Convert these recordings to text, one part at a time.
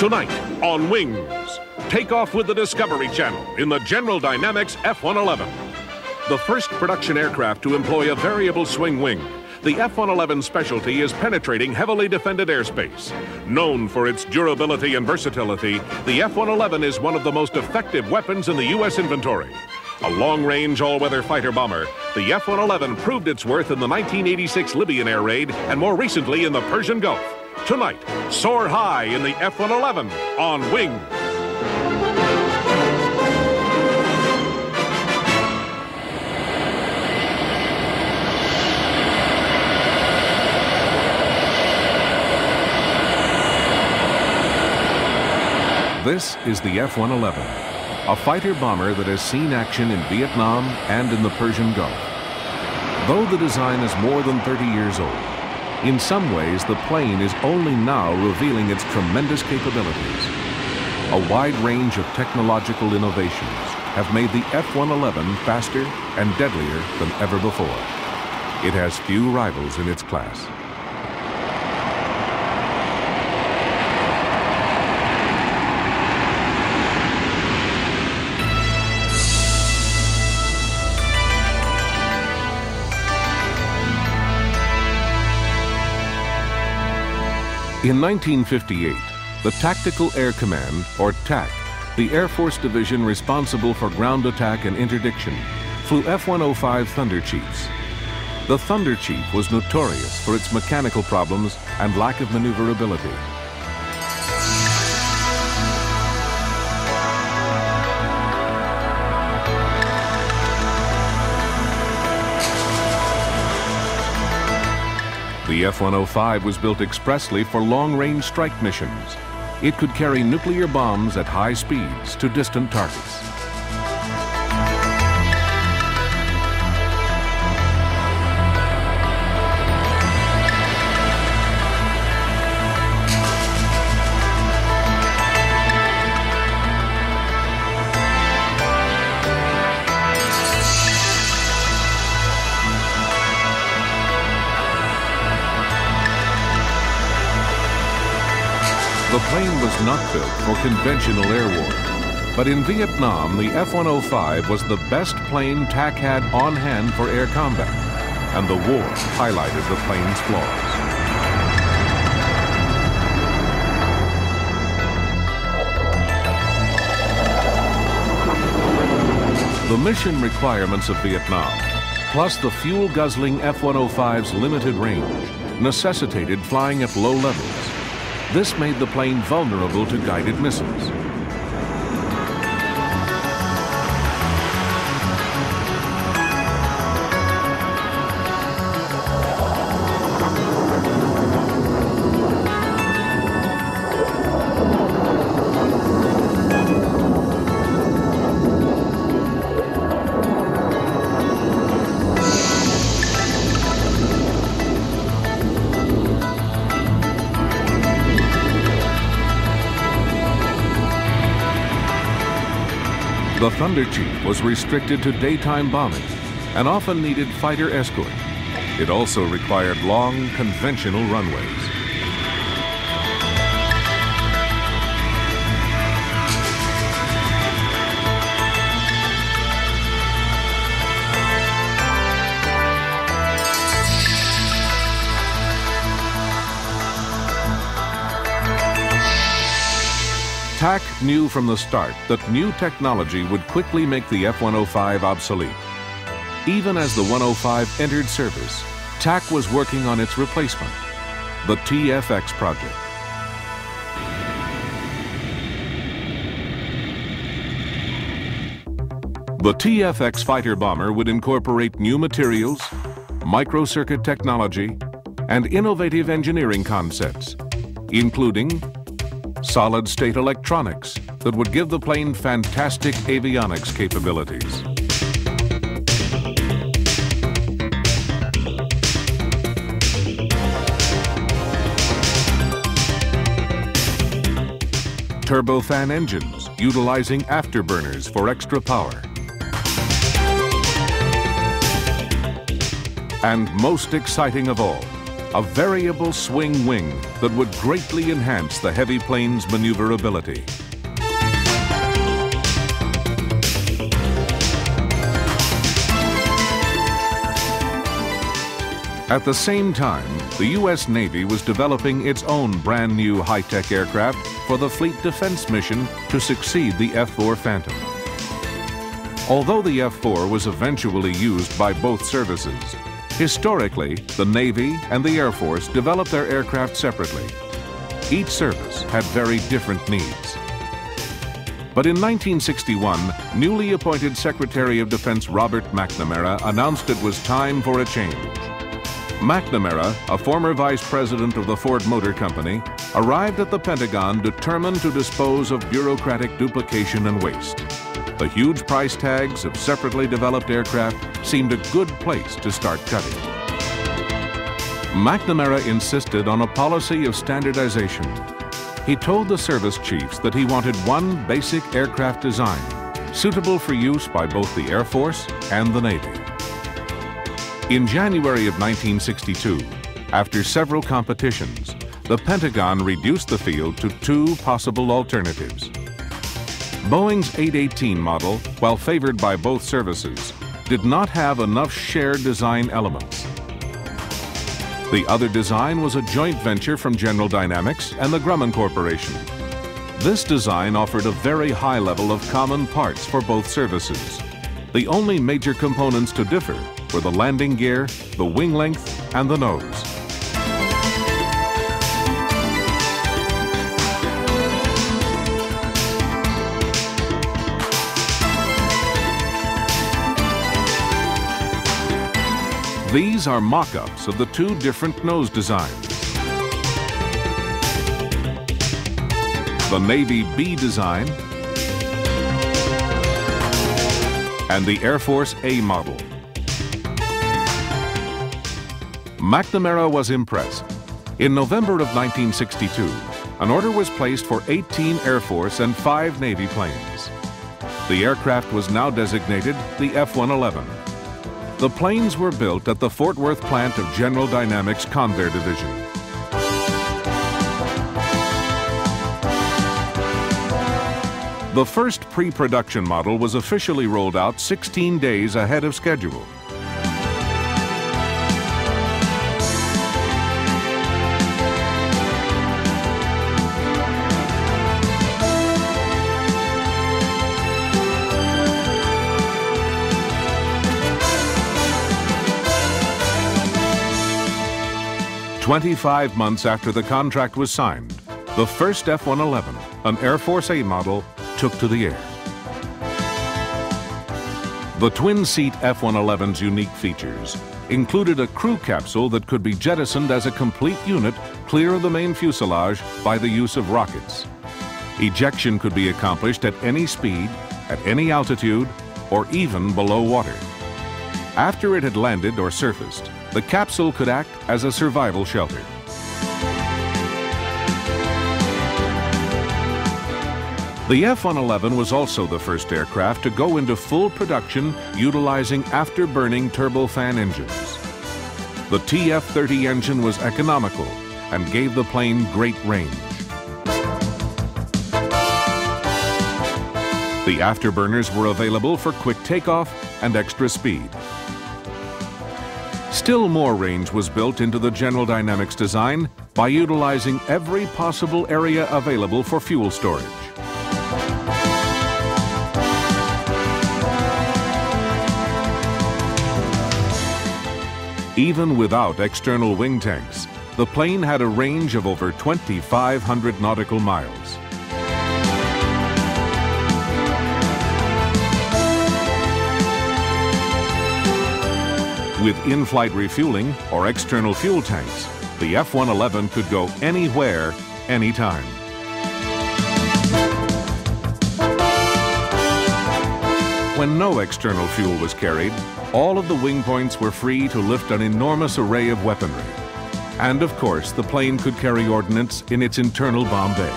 Tonight on Wings, takeoff with the Discovery Channel in the General Dynamics F-111. The first production aircraft to employ a variable swing wing, the F-111 specialty is penetrating heavily defended airspace. Known for its durability and versatility, the F-111 is one of the most effective weapons in the U.S. inventory. A long-range, all-weather fighter bomber, the F-111 proved its worth in the 1986 Libyan air raid and more recently in the Persian Gulf. Tonight, soar high in the F-111 on Wings. This is the F-111, a fighter bomber that has seen action in Vietnam and in the Persian Gulf. Though the design is more than 30 years old, in some ways, the plane is only now revealing its tremendous capabilities. A wide range of technological innovations have made the F-111 faster and deadlier than ever before. It has few rivals in its class. In 1958, the Tactical Air Command, or TAC, the Air Force division responsible for ground attack and interdiction, flew F-105 Thunderchiefs. The Thunderchief was notorious for its mechanical problems and lack of maneuverability. The F-105 was built expressly for long-range strike missions. It could carry nuclear bombs at high speeds to distant targets. The plane was not built for conventional air war, but in Vietnam, the F-105 was the best plane TAC had on hand for air combat, and the war highlighted the plane's flaws. The mission requirements of Vietnam, plus the fuel-guzzling F-105's limited range, necessitated flying at low levels. This made the plane vulnerable to guided missiles. The Thunderchief was restricted to daytime bombing and often needed fighter escort. It also required long, conventional runways. TAC knew from the start that new technology would quickly make the F-105 obsolete. Even as the 105 entered service, TAC was working on its replacement, the TFX project. The TFX fighter bomber would incorporate new materials, microcircuit technology, and innovative engineering concepts, including solid-state electronics that would give the plane fantastic avionics capabilities. Turbofan engines utilizing afterburners for extra power. And most exciting of all, a variable swing wing that would greatly enhance the heavy plane's maneuverability. At the same time, the U.S. Navy was developing its own brand new high-tech aircraft for the fleet defense mission to succeed the F-4 Phantom. Although the F-4 was eventually used by both services, historically, the Navy and the Air Force developed their aircraft separately. Each service had very different needs. But in 1961, newly appointed Secretary of Defense Robert McNamara announced it was time for a change. McNamara, a former vice president of the Ford Motor Company, arrived at the Pentagon determined to dispose of bureaucratic duplication and waste. The huge price tags of separately developed aircraft seemed a good place to start cutting. McNamara insisted on a policy of standardization. He told the service chiefs that he wanted one basic aircraft design, suitable for use by both the Air Force and the Navy. In January of 1962, after several competitions, the Pentagon reduced the field to two possible alternatives. Boeing's 818 model, while favored by both services, did not have enough shared design elements. The other design was a joint venture from General Dynamics and the Grumman Corporation. This design offered a very high level of common parts for both services. The only major components to differ were the landing gear, the wing length, and the nose. These are mock-ups of the two different nose designs. The Navy B design and the Air Force A model. McNamara was impressed. In November of 1962, an order was placed for 18 Air Force and 5 Navy planes. The aircraft was now designated the F-111. The planes were built at the Fort Worth plant of General Dynamics Convair Division. The first pre-production model was officially rolled out 16 days ahead of schedule. Twenty-five months after the contract was signed, the first F-111, an Air Force A model, took to the air. The twin-seat F-111's unique features included a crew capsule that could be jettisoned as a complete unit clear of the main fuselage by the use of rockets. Ejection could be accomplished at any speed, at any altitude, or even below water. After it had landed or surfaced, the capsule could act as a survival shelter. The F-111 was also the first aircraft to go into full production utilizing afterburning turbofan engines. The TF-30 engine was economical and gave the plane great range. The afterburners were available for quick takeoff and extra speed. Still more range was built into the General Dynamics design by utilizing every possible area available for fuel storage. Even without external wing tanks, the plane had a range of over 2,500 nautical miles. With in-flight refueling or external fuel tanks, the F-111 could go anywhere, anytime. When no external fuel was carried, all of the wing points were free to lift an enormous array of weaponry. And of course, the plane could carry ordnance in its internal bomb bay.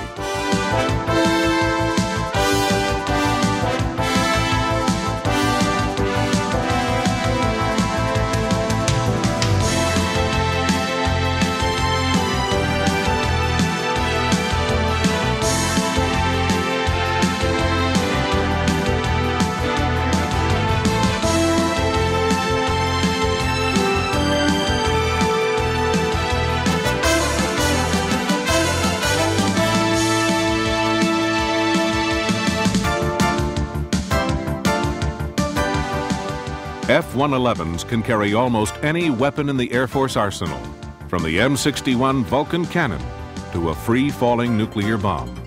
F-111s can carry almost any weapon in the Air Force arsenal, from the M61 Vulcan cannon to a free-falling nuclear bomb.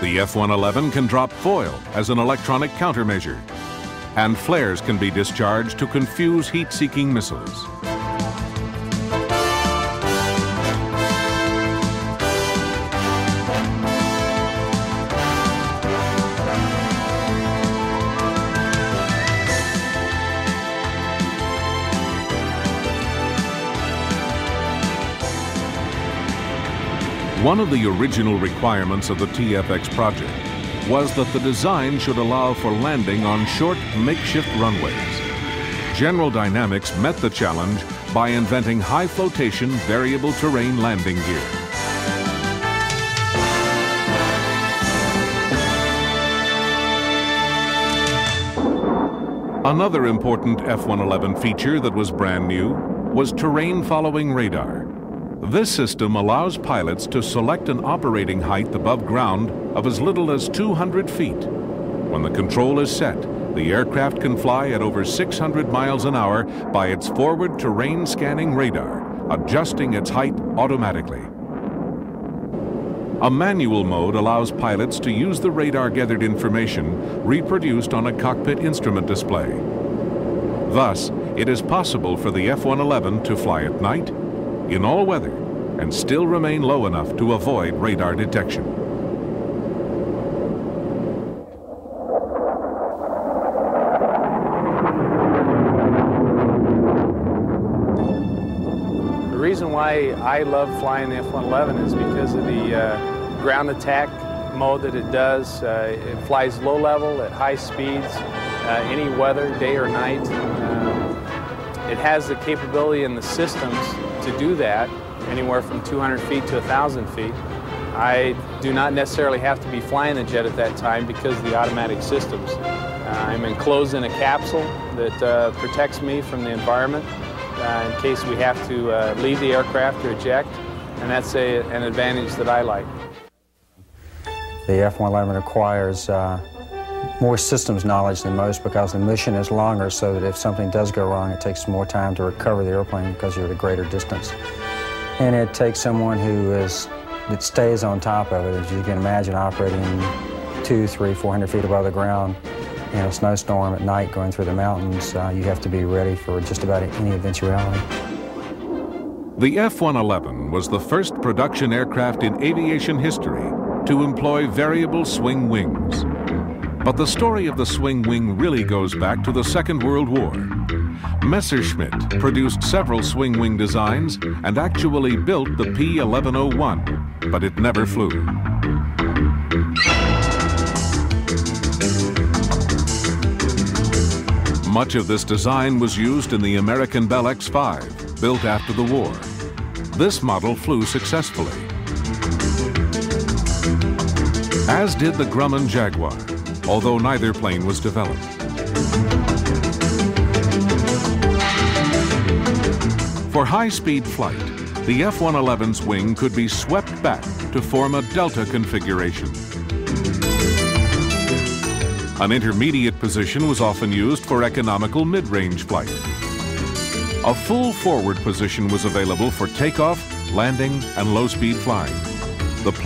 The F-111 can drop foil as an electronic countermeasure, and flares can be discharged to confuse heat-seeking missiles. One of the original requirements of the TFX project was that the design should allow for landing on short makeshift runways. General Dynamics met the challenge by inventing high flotation variable terrain landing gear. Another important F-111 feature that was brand new was terrain following radar. This system allows pilots to select an operating height above ground of as little as 200 feet. When the control is set, the aircraft can fly at over 600 miles an hour by its forward terrain scanning radar, adjusting its height automatically. A manual mode allows pilots to use the radar gathered information reproduced on a cockpit instrument display. Thus, it is possible for the F-111 to fly at night, in all weather, and still remain low enough to avoid radar detection. The reason why I love flying the F-111 is because of the ground attack mode that it does. It flies low level at high speeds, any weather, day or night. It has the capability in the systems to do that, anywhere from 200 feet to 1,000 feet. I do not necessarily have to be flying the jet at that time because of the automatic systems. I'm enclosed in a capsule that protects me from the environment in case we have to leave the aircraft or eject, and that's an advantage that I like. The F-111 requires more systems knowledge than most because the mission is longer, so that if something does go wrong, it takes more time to recover the airplane because you're at a greater distance. And it takes someone that stays on top of it. As you can imagine, operating 200, 300, 400 feet above the ground in a snowstorm at night going through the mountains, you have to be ready for just about any eventuality. The F-111 was the first production aircraft in aviation history to employ variable swing wings. But the story of the swing wing really goes back to the Second World War. Messerschmitt produced several swing wing designs and actually built the P-1101, but it never flew. Much of this design was used in the American Bell X-5, built after the war. This model flew successfully, as did the Grumman Jaguar, although neither plane was developed. For high-speed flight, the F-111's wing could be swept back to form a delta configuration. An intermediate position was often used for economical mid-range flight. A full forward position was available for takeoff, landing, and low-speed flying. The plane